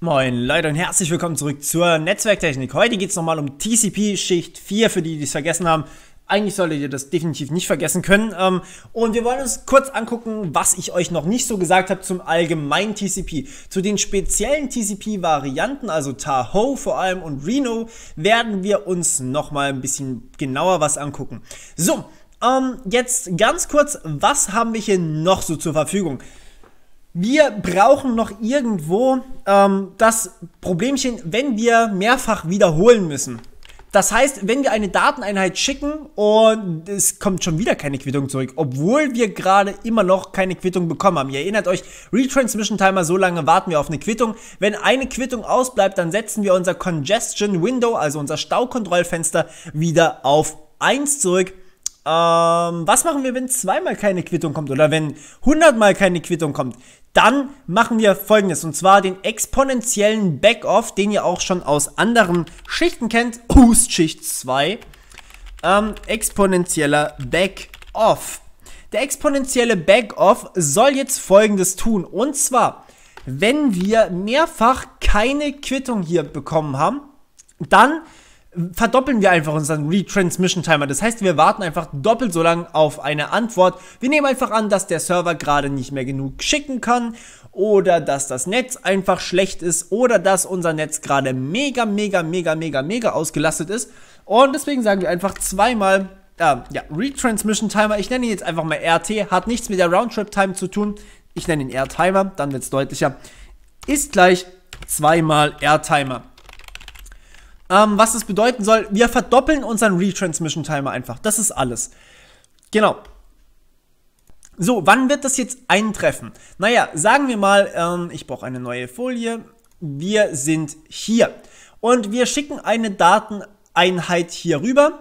Moin Leute und herzlich willkommen zurück zur Netzwerktechnik. Heute geht es nochmal um TCP Schicht 4, für die, die es vergessen haben. Eigentlich solltet ihr das definitiv nicht vergessen können. Und wir wollen uns kurz angucken, was ich euch noch nicht so gesagt habe zum allgemeinen TCP. Zu den speziellen TCP-Varianten, also Tahoe vor allem und Reno, werden wir uns nochmal ein bisschen genauer was angucken. So, jetzt ganz kurz, was haben wir hier noch so zur Verfügung? Wir brauchen noch irgendwo das Problemchen, wenn wir mehrfach wiederholen müssen. Das heißt, wenn wir eine Dateneinheit schicken und es kommt schon wieder keine Quittung zurück, obwohl wir gerade immer noch keine Quittung bekommen haben. Ihr erinnert euch, Retransmission Timer, so lange warten wir auf eine Quittung. Wenn eine Quittung ausbleibt, dann setzen wir unser Congestion Window, also unser Staukontrollfenster, wieder auf 1 zurück. Was machen wir, wenn zweimal keine Quittung kommt oder wenn 100-mal keine Quittung kommt? Dann machen wir Folgendes, und zwar den exponentiellen Backoff, den ihr auch schon aus anderen Schichten kennt, aus Schicht 2, exponentieller Backoff. Der exponentielle Backoff soll jetzt Folgendes tun, und zwar, wenn wir mehrfach keine Quittung hier bekommen haben, dann verdoppeln wir einfach unseren Retransmission Timer. Das heißt, wir warten einfach doppelt so lang auf eine Antwort. Wir nehmen einfach an, dass der Server gerade nicht mehr genug schicken kann oder dass das Netz einfach schlecht ist oder dass unser Netz gerade mega ausgelastet ist. Und deswegen sagen wir einfach zweimal, ja, Retransmission Timer. Ich nenne ihn jetzt einfach mal RT, hat nichts mit der Roundtrip Time zu tun. Ich nenne ihn R-Timer, dann wird es deutlicher. Ist gleich zweimal R-Timer. Was das bedeuten soll, wir verdoppeln unseren Retransmission Timer einfach. Das ist alles. Genau. So, wann wird das jetzt eintreffen? Naja, sagen wir mal, ich brauche eine neue Folie. Wir sind hier. Und wir schicken eine Dateneinheit hier rüber.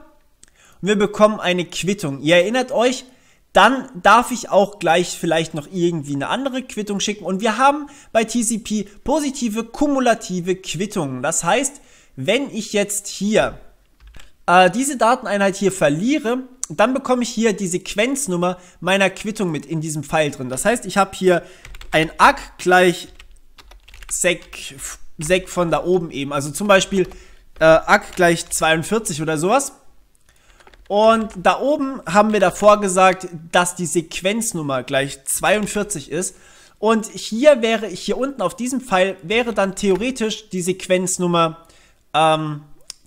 Und wir bekommen eine Quittung. Ihr erinnert euch, dann darf ich auch gleich vielleicht noch irgendwie eine andere Quittung schicken. Und wir haben bei TCP positive, kumulative Quittungen. Das heißt, wenn ich jetzt hier diese Dateneinheit hier verliere, dann bekomme ich hier die Sequenznummer meiner Quittung mit in diesem Pfeil drin. Das heißt, ich habe hier ein ACK gleich SEQ von da oben eben. Also zum Beispiel ACK gleich 42 oder sowas. Und da oben haben wir davor gesagt, dass die Sequenznummer gleich 42 ist. Und hier wäre ich, hier unten auf diesem Pfeil, wäre dann theoretisch die Sequenznummer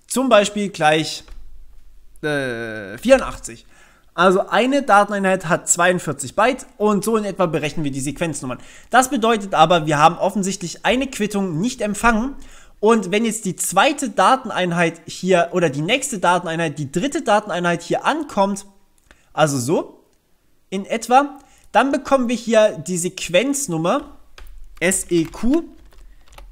zum Beispiel gleich 84. Also eine Dateneinheit hat 42 Byte und so in etwa berechnen wir die Sequenznummern. Das bedeutet aber, wir haben offensichtlich eine Quittung nicht empfangen und wenn jetzt die zweite Dateneinheit hier oder die nächste Dateneinheit, die dritte Dateneinheit hier ankommt, also so in etwa, dann bekommen wir hier die Sequenznummer SEQ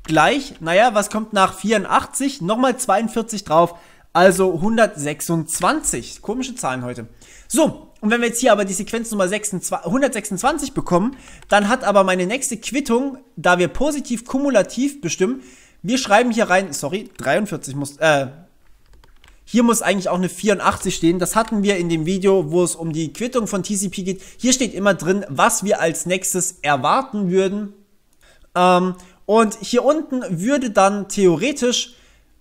gleich, naja, was kommt nach 84? Nochmal 42 drauf, also 126. Komische Zahlen heute. So, und wenn wir jetzt hier aber die Sequenznummer 126 bekommen, dann hat aber meine nächste Quittung, da wir positiv kumulativ bestimmen, wir schreiben hier rein, sorry, 43 muss, hier muss eigentlich auch eine 84 stehen. Das hatten wir in dem Video, wo es um die Quittung von TCP geht. Hier steht immer drin, was wir als nächstes erwarten würden. Und hier unten würde dann theoretisch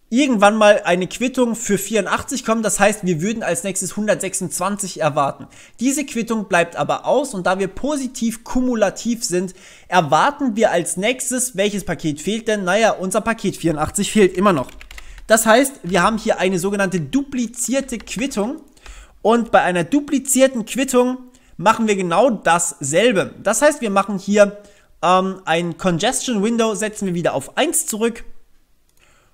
irgendwann mal eine Quittung für 84 kommen. Das heißt, wir würden als nächstes 126 erwarten. Diese Quittung bleibt aber aus und da wir positiv kumulativ sind, erwarten wir als nächstes, welches Paket fehlt denn? Naja, unser Paket 84 fehlt immer noch. Das heißt, wir haben hier eine sogenannte duplizierte Quittung und bei einer duplizierten Quittung machen wir genau dasselbe. Das heißt, wir machen hier ein Congestion Window, setzen wir wieder auf 1 zurück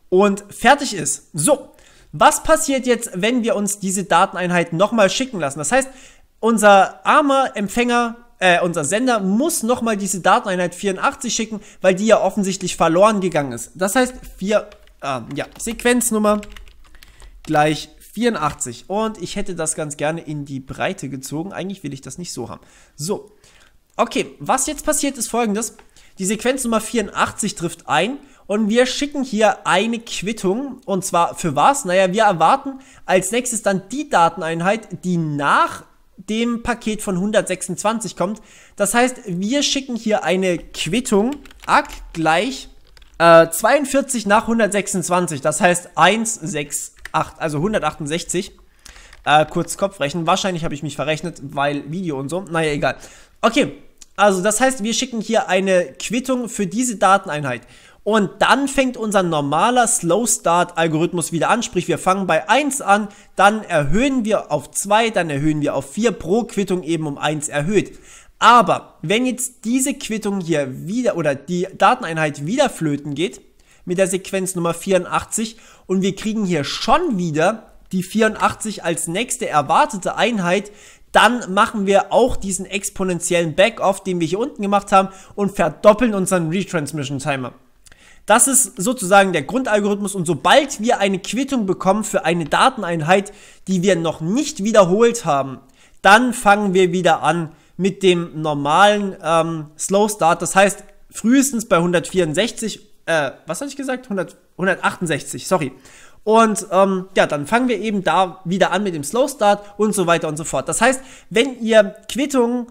und fertig ist. So, was passiert jetzt, wenn wir uns diese Dateneinheit nochmal schicken lassen? Das heißt, unser armer Empfänger, unser Sender muss nochmal diese Dateneinheit 84 schicken, weil die ja offensichtlich verloren gegangen ist. Das heißt, Sequenznummer gleich 84 und ich hätte das ganz gerne in die Breite gezogen. Eigentlich will ich das nicht so haben. So. Okay, was jetzt passiert ist Folgendes. Die Sequenznummer 84 trifft ein und wir schicken hier eine Quittung. Und zwar für was? Naja, wir erwarten als nächstes dann die Dateneinheit, die nach dem Paket von 126 kommt. Das heißt, wir schicken hier eine Quittung ACK gleich 42 nach 126, das heißt 168, also 168. Kurz Kopf rechnen. Wahrscheinlich habe ich mich verrechnet, weil Video und so. Naja, egal. Okay, also das heißt, wir schicken hier eine Quittung für diese Dateneinheit. Und dann fängt unser normaler Slow Start Algorithmus wieder an. Sprich, wir fangen bei 1 an, dann erhöhen wir auf 2, dann erhöhen wir auf 4, pro Quittung eben um 1 erhöht. Aber wenn jetzt diese Quittung hier wieder oder die Dateneinheit wieder flöten geht, mit der Sequenz Nummer 84 und wir kriegen hier schon wieder die 84 als nächste erwartete Einheit, dann machen wir auch diesen exponentiellen Backoff, den wir hier unten gemacht haben, und verdoppeln unseren Retransmission Timer. Das ist sozusagen der Grundalgorithmus, und sobald wir eine Quittung bekommen für eine Dateneinheit, die wir noch nicht wiederholt haben, dann fangen wir wieder an mit dem normalen Slow Start. Das heißt, frühestens bei 168, sorry. Und ja, dann fangen wir eben da wieder an mit dem Slow Start und so weiter und so fort. Das heißt, wenn ihr Quittungen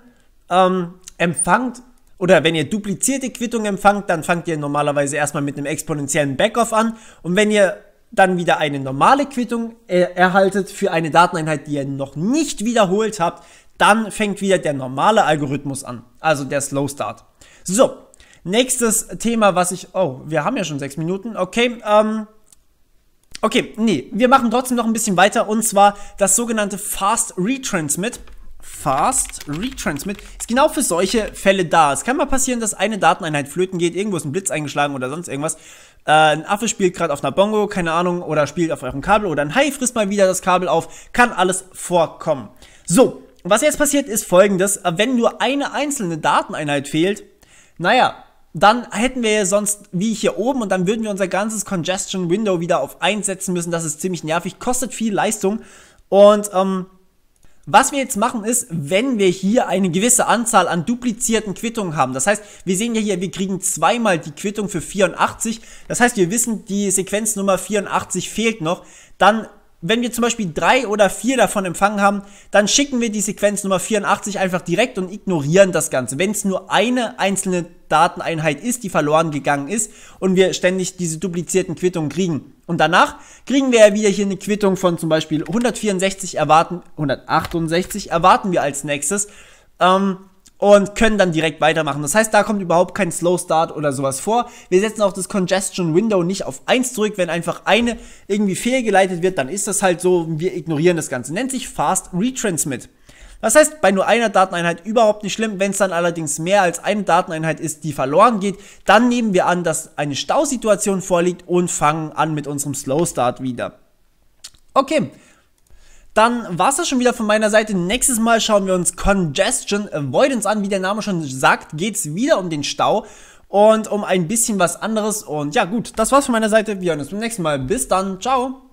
empfangt oder wenn ihr duplizierte Quittungen empfangt, dann fangt ihr normalerweise erstmal mit einem exponentiellen Backoff an. Und wenn ihr dann wieder eine normale Quittung erhaltet für eine Dateneinheit, die ihr noch nicht wiederholt habt, dann fängt wieder der normale Algorithmus an, also der Slow Start. So, nächstes Thema, was ich... Oh, wir haben ja schon 6 Minuten. Okay, okay, nee, wir machen trotzdem noch ein bisschen weiter, und zwar das sogenannte Fast Retransmit. Fast Retransmit ist genau für solche Fälle da. Es kann mal passieren, dass eine Dateneinheit flöten geht, irgendwo ist ein Blitz eingeschlagen oder sonst irgendwas. Ein Affe spielt gerade auf einer Bongo, keine Ahnung, oder spielt auf eurem Kabel, oder ein Hai frisst mal wieder das Kabel auf. Kann alles vorkommen. So, was jetzt passiert ist folgendes: Wenn nur eine einzelne Dateneinheit fehlt, naja, dann hätten wir sonst wie hier oben, und dann würden wir unser ganzes Congestion Window wieder auf 1 setzen müssen. Das ist ziemlich nervig, kostet viel Leistung. Und was wir jetzt machen ist, wenn wir hier eine gewisse Anzahl an duplizierten Quittungen haben. Das heißt, wir sehen ja hier, wir kriegen zweimal die Quittung für 84. Das heißt, wir wissen, die Sequenz Nummer 84 fehlt noch. Dann, wenn wir zum Beispiel 3 oder 4 davon empfangen haben, dann schicken wir die Sequenz Nummer 84 einfach direkt und ignorieren das Ganze. Wenn es nur eine einzelne Dateneinheit ist, die verloren gegangen ist und wir ständig diese duplizierten Quittungen kriegen. Und danach kriegen wir ja wieder hier eine Quittung von zum Beispiel 168 erwarten wir als nächstes und können dann direkt weitermachen. Das heißt, da kommt überhaupt kein Slow Start oder sowas vor. Wir setzen auch das Congestion Window nicht auf 1 zurück. Wenn einfach eine irgendwie fehlgeleitet wird, dann ist das halt so. Wir ignorieren das Ganze. Nennt sich Fast Retransmit. Das heißt, bei nur einer Dateneinheit überhaupt nicht schlimm. Wenn es dann allerdings mehr als eine Dateneinheit ist, die verloren geht, dann nehmen wir an, dass eine Stausituation vorliegt und fangen an mit unserem Slow Start wieder. Okay. Dann war es das schon wieder von meiner Seite. Nächstes Mal schauen wir uns Congestion Avoidance an. Wie der Name schon sagt, geht es wieder um den Stau und um ein bisschen was anderes. Und ja gut, das war's von meiner Seite. Wir hören uns beim nächsten Mal. Bis dann. Ciao.